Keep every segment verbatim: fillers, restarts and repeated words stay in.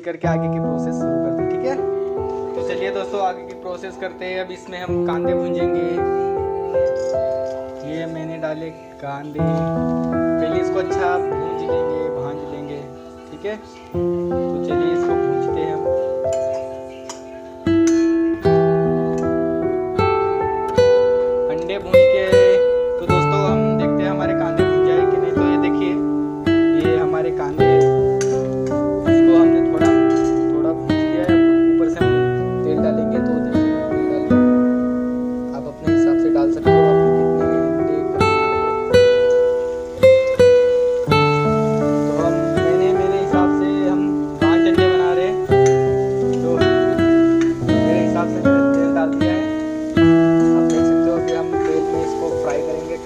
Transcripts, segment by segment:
करके आगे की प्रोसेस शुरू करते हैं, ठीक है। तो चलिए दोस्तों आगे की प्रोसेस करते हैं। अब इसमें हम कांदे भूंजेंगे, ये मैंने डाले कांदे, पहले इसको अच्छा भूंज लेंगे, भांज लेंगे, ठीक है। तो चलिए इसको भूंजते हैं हम। अंडे भूंज के तो दोस्तों हम देखते हैं हमारे कांदे भूंज जाए कि नहीं। तो ये देखिए ये हमारे कांदे,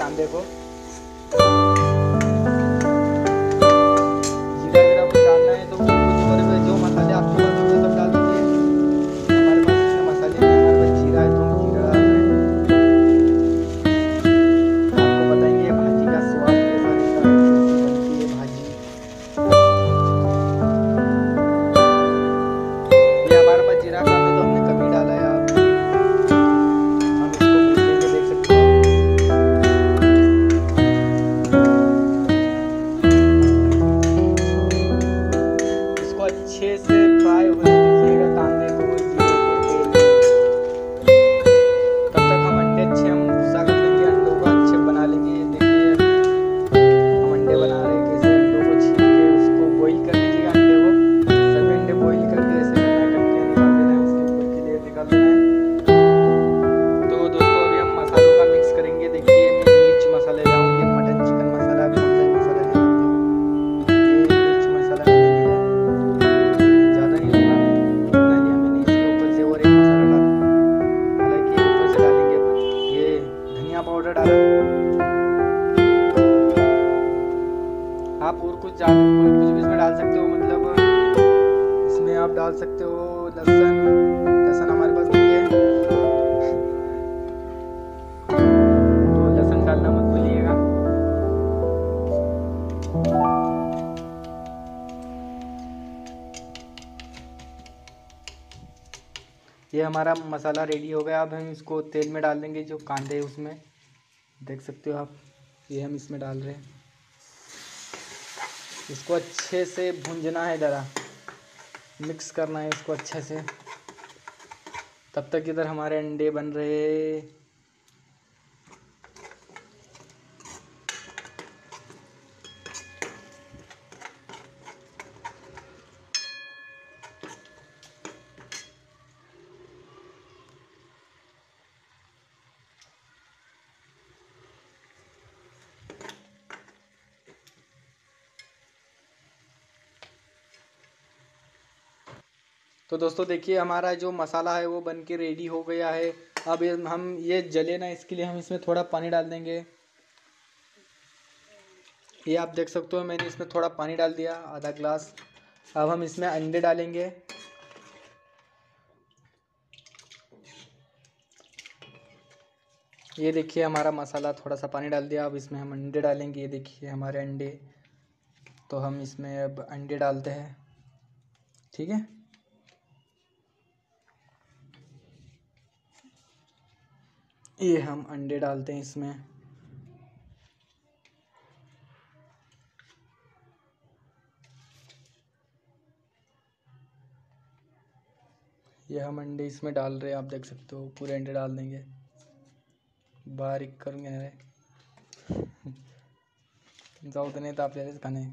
कांदे को जीरा जीरा डालना है तो जो मसाले आपके पास होंगे सब डाल दीजिए। हमारे पास इतने मसाले हैं, हमारे पास जीरा है तो हम जीरा डाल रहे हैं। आपको बताएंगे भाजी का स्वाद कैसा रहता है, भाजी ये हमारे पास जीरा का तो हमने कभी डाला है। आप अच्छे से फ्राई होने दीजिएगा कांदे को, तब तक हम अंडे अच्छे हम भुसा कर लेंगे, अंडों को अच्छे बना लेंगे। देखिए हम अंडे बना रहे हैं, कैसे अंडों को छील के उसको बॉईल कर लीजिएगा। अंडे को सब अंडे बॉईल करके ऐसे करना करके निकाल देना है, उसके ऊपर की लेयर निकाल देना है। तो दोस्तों अभी हम मसालों का मिक्स करेंगे। देखिए मिर्च मसाले लाऊंगे, मटन चिकन मसाला भी आप और कुछ ज्यादा कुछ भी इसमें डाल सकते हो, मतलब इसमें आप डाल सकते हो लहसुन। लहसुन हमारे पास नहीं है तो लहसुन डालना मत भूलिएगा। ये हमारा मसाला रेडी हो गया। अब हम इसको तेल में डाल देंगे, जो कांदे है उसमें देख सकते हो आप, ये हम इसमें डाल रहे हैं। इसको अच्छे से भूंजना है, ज़रा मिक्स करना है इसको अच्छे से। तब तक इधर हमारे अंडे बन रहे, तो दोस्तों देखिए हमारा जो मसाला है वो बन के रेडी हो गया है। अब हम ये जले ना, इसके लिए हम इसमें थोड़ा पानी डाल देंगे। ये आप देख सकते हो मैंने इसमें थोड़ा पानी डाल दिया, आधा ग्लास। अब हम इसमें अंडे डालेंगे, ये देखिए हमारा मसाला थोड़ा सा पानी डाल दिया। अब इसमें हम अंडे डालेंगे, ये देखिए हमारे अंडे, तो हम इसमें अब अंडे डालते हैं, ठीक है। ये हम अंडे डालते हैं इसमें। ये हम अंडे इसमें डाल रहे हैं, आप देख सकते हो पूरे अंडे डाल देंगे, बारीक करेंगे जाओ उतने तो आप ले रहे खाने।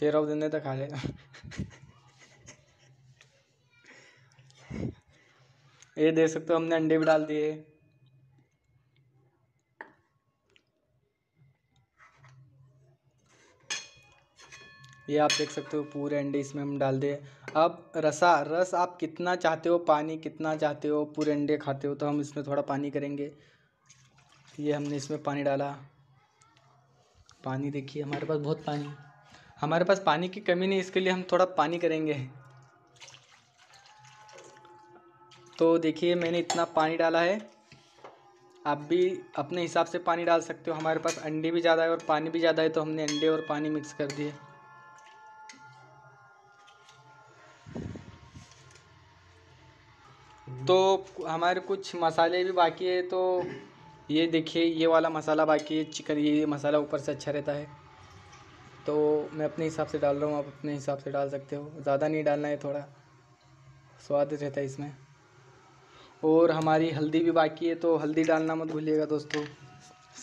तेरह दिन तक खा लेगा ये देख सकते हो हमने अंडे भी डाल दिए। ये आप देख सकते हो पूरे अंडे इसमें हम डाल दिए। अब रसा रस आप कितना चाहते हो, पानी कितना चाहते हो, पूरे अंडे खाते हो तो हम इसमें थोड़ा पानी करेंगे। ये हमने इसमें पानी डाला, पानी देखिए हमारे पास बहुत पानी है, हमारे पास पानी की कमी नहीं, इसके लिए हम थोड़ा पानी करेंगे। तो देखिए मैंने इतना पानी डाला है। आप भी अपने हिसाब से पानी डाल सकते हो। हमारे पास अंडे भी ज़्यादा है और पानी भी ज़्यादा है, तो हमने अंडे और पानी मिक्स कर दिए। तो हमारे कुछ मसाले भी बाकी है, तो ये देखिए ये वाला मसाला बाकी है चिकन, ये मसाला ऊपर से अच्छा रहता है। तो मैं अपने हिसाब से डाल रहा हूँ, आप अपने हिसाब से डाल सकते हो, ज़्यादा नहीं डालना है, थोड़ा स्वाद रहता है इसमें। और हमारी हल्दी भी बाकी है, तो हल्दी डालना मत भूलिएगा दोस्तों,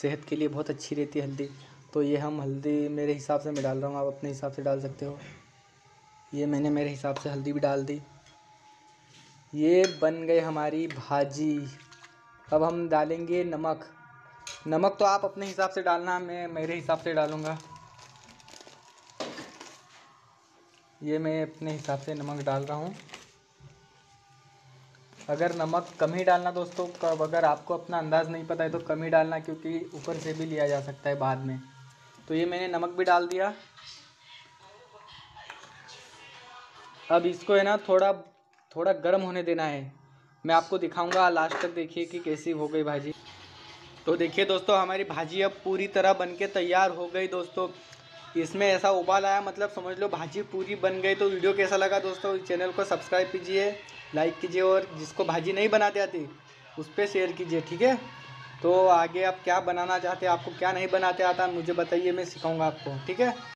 सेहत के लिए बहुत अच्छी रहती है हल्दी। तो ये हम हल्दी मेरे हिसाब से मैं डाल रहा हूँ, आप अपने हिसाब से डाल सकते हो। ये मैंने मेरे हिसाब से हल्दी भी डाल दी। ये बन गई हमारी भाजी। अब हम डालेंगे नमक। नमक तो आप अपने हिसाब से डालना, मैं मेरे हिसाब से डालूँगा। ये मैं अपने हिसाब से नमक डाल रहा हूँ। अगर नमक कम ही डालना दोस्तों, कब अगर आपको अपना अंदाज़ नहीं पता है तो कम ही डालना, क्योंकि ऊपर से भी लिया जा सकता है बाद में। तो ये मैंने नमक भी डाल दिया। अब इसको है ना थोड़ा थोड़ा गर्म होने देना है। मैं आपको दिखाऊंगा, लास्ट तक देखिए कि कैसी हो गई भाजी। तो देखिए दोस्तों हमारी भाजी अब पूरी तरह बन के तैयार हो गई दोस्तों। इसमें ऐसा उबाल आया, मतलब समझ लो भाजी पूरी बन गई। तो वीडियो कैसा लगा दोस्तों, चैनल को सब्सक्राइब कीजिए, लाइक कीजिए, और जिसको भाजी नहीं बनाते आती उस पर शेयर कीजिए, ठीक है। तो आगे आप क्या बनाना चाहते हैं, आपको क्या नहीं बनाते आता मुझे बताइए, मैं सिखाऊंगा आपको, ठीक है।